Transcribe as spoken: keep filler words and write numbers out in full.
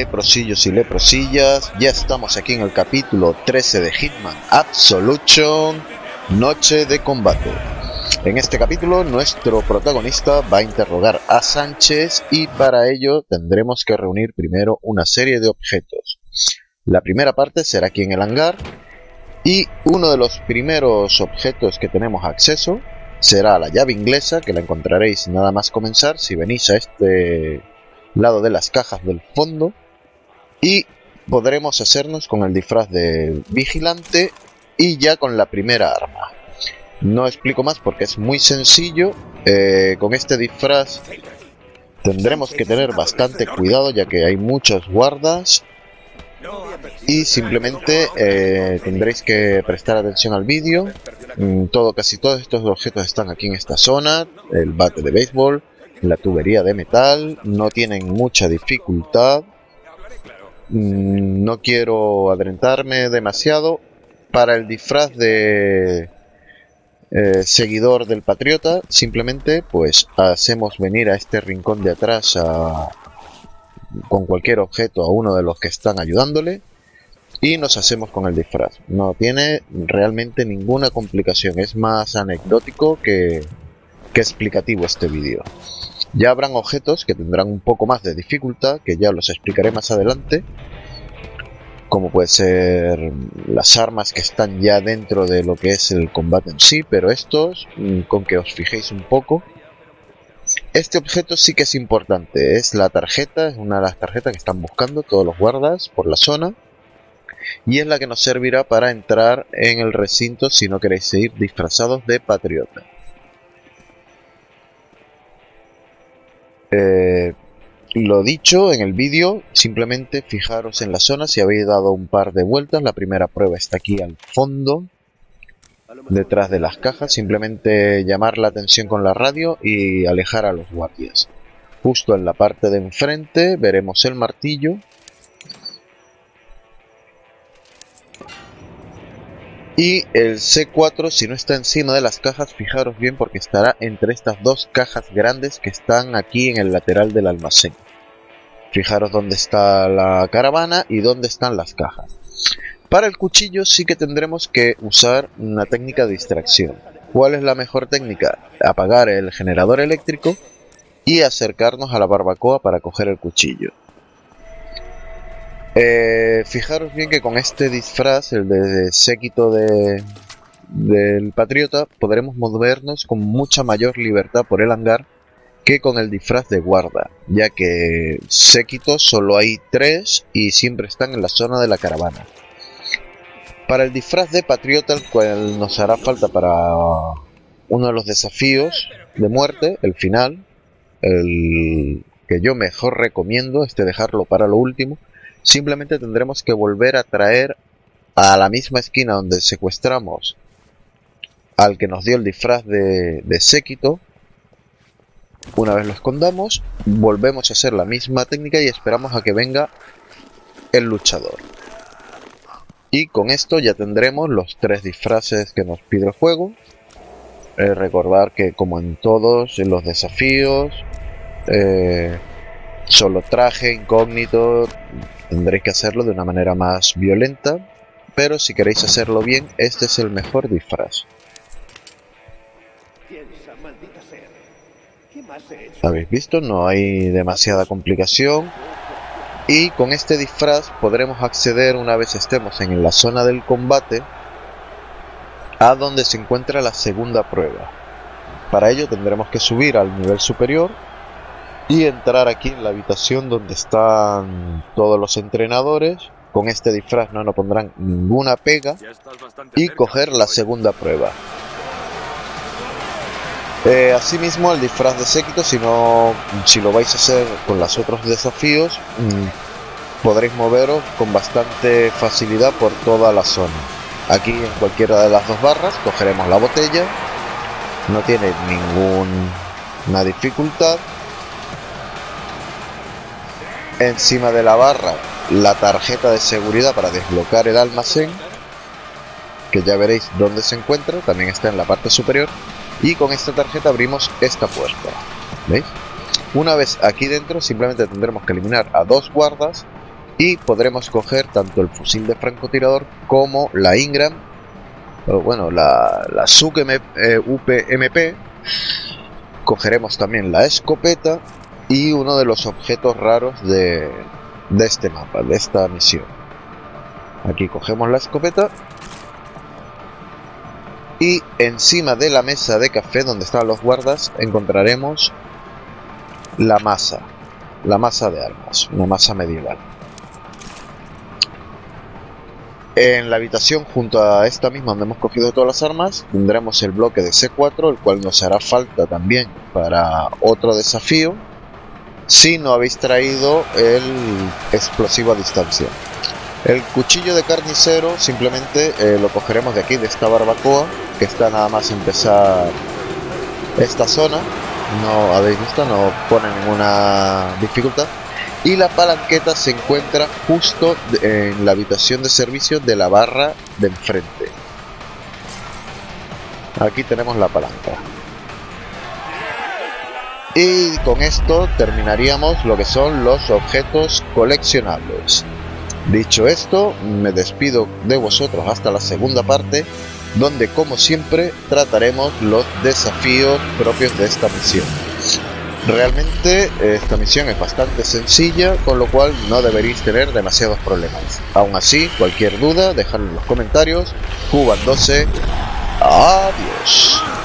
leprosillos y leprosillas, ya estamos aquí en el capítulo trece de Hitman Absolution, Noche de Combate. En este capítulo nuestro protagonista va a interrogar a Sánchez y para ello tendremos que reunir primero una serie de objetos. La primera parte será aquí en el hangar y uno de los primeros objetos que tenemos acceso será la llave inglesa, que la encontraréis nada más comenzar si venís a este lado de las cajas del fondo, y podremos hacernos con el disfraz de vigilante y ya con la primera arma. No explico más porque es muy sencillo. Eh, con este disfraz tendremos que tener bastante cuidado ya que hay muchos guardas y simplemente eh, tendréis que prestar atención al vídeo. Todo, casi todos estos objetos están aquí en esta zona: el bate de béisbol, la tubería de metal. No tienen mucha dificultad. No quiero adelantarme demasiado. Para el disfraz de eh, seguidor del patriota, simplemente pues hacemos venir a este rincón de atrás a, con cualquier objeto a uno de los que están ayudándole y nos hacemos con el disfraz. No tiene realmente ninguna complicación, es más anecdótico que, que explicativo este vídeo. Ya habrán objetos que tendrán un poco más de dificultad, que ya los explicaré más adelante, como puede ser las armas que están ya dentro de lo que es el combate en sí, pero estos, con que os fijéis un poco. Este objeto sí que es importante, es la tarjeta, es una de las tarjetas que están buscando todos los guardas por la zona. Y es la que nos servirá para entrar en el recinto si no queréis ir disfrazados de patriota. Eh, lo dicho en el vídeo, simplemente fijaros en la zona si habéis dado un par de vueltas. La primera prueba está aquí al fondo, detrás de las cajas. Simplemente llamar la atención con la radio y alejar a los guardias. Justo en la parte de enfrente veremos el martillo. Y el C cuatro, si no está encima de las cajas, fijaros bien porque estará entre estas dos cajas grandes que están aquí en el lateral del almacén. Fijaros dónde está la caravana y dónde están las cajas. Para el cuchillo sí que tendremos que usar una técnica de distracción. ¿Cuál es la mejor técnica? Apagar el generador eléctrico y acercarnos a la barbacoa para coger el cuchillo. Eh, fijaros bien que con este disfraz, el de séquito de, del patriota, podremos movernos con mucha mayor libertad por el hangar que con el disfraz de guarda, ya que séquitos solo hay tres y siempre están en la zona de la caravana. Para el disfraz de patriota, el cual nos hará falta para uno de los desafíos de muerte, el final, el que yo mejor recomiendo, este dejarlo para lo último. Simplemente tendremos que volver a traer a la misma esquina donde secuestramos al que nos dio el disfraz de, de séquito. Una vez lo escondamos, volvemos a hacer la misma técnica y esperamos a que venga el luchador. Y con esto ya tendremos los tres disfraces que nos pide el juego. Eh, recordar que como en todos los desafíos, eh, solo traje, incógnito, tendréis que hacerlo de una manera más violenta, pero si queréis hacerlo bien, este es el mejor disfraz. ¿Habéis visto? No hay demasiada complicación. Y con este disfraz podremos acceder, una vez estemos en la zona del combate, a donde se encuentra la segunda prueba. Para ello tendremos que subir al nivel superior y entrar aquí en la habitación donde están todos los entrenadores. Con este disfraz no nos pondrán ninguna pega. Y coger la segunda prueba. Eh, asimismo, el disfraz de séquito, si, no, si lo vais a hacer con los otros desafíos, mmm, podréis moveros con bastante facilidad por toda la zona. Aquí en cualquiera de las dos barras cogeremos la botella. No tiene ninguna dificultad. Encima de la barra, la tarjeta de seguridad para desbloquear el almacén, que ya veréis dónde se encuentra, también está en la parte superior. Y con esta tarjeta abrimos esta puerta, ¿veis? Una vez aquí dentro, simplemente tendremos que eliminar a dos guardas y podremos coger tanto el fusil de francotirador como la Ingram, o bueno, la, la Zug U P M P, cogeremos también la escopeta y uno de los objetos raros de, de este mapa, de esta misión. Aquí cogemos la escopeta y encima de la mesa de café donde están los guardas encontraremos la masa, la masa de armas, una masa medieval. En la habitación junto a esta misma donde hemos cogido todas las armas tendremos el bloque de C cuatro, el cual nos hará falta también para otro desafío si no habéis traído el explosivo a distancia. El cuchillo de carnicero simplemente eh, lo cogeremos de aquí, de esta barbacoa que está nada más empezar esta zona. No habéis visto, no pone ninguna dificultad. Y la palanqueta se encuentra justo en la habitación de servicio de la barra de enfrente. Aquí tenemos la palanca. Y con esto terminaríamos lo que son los objetos coleccionables. Dicho esto, me despido de vosotros hasta la segunda parte, donde como siempre trataremos los desafíos propios de esta misión. Realmente esta misión es bastante sencilla, con lo cual no deberéis tener demasiados problemas. Aún así, cualquier duda, dejadlo en los comentarios. Cuban Doce, adiós.